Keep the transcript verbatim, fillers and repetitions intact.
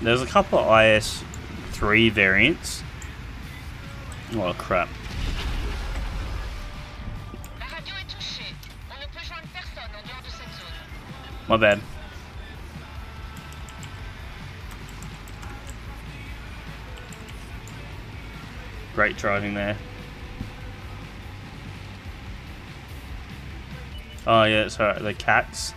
There's a couple of I S three variants. Oh crap. My bad. Great driving there. Oh yeah, it's alright, the cats.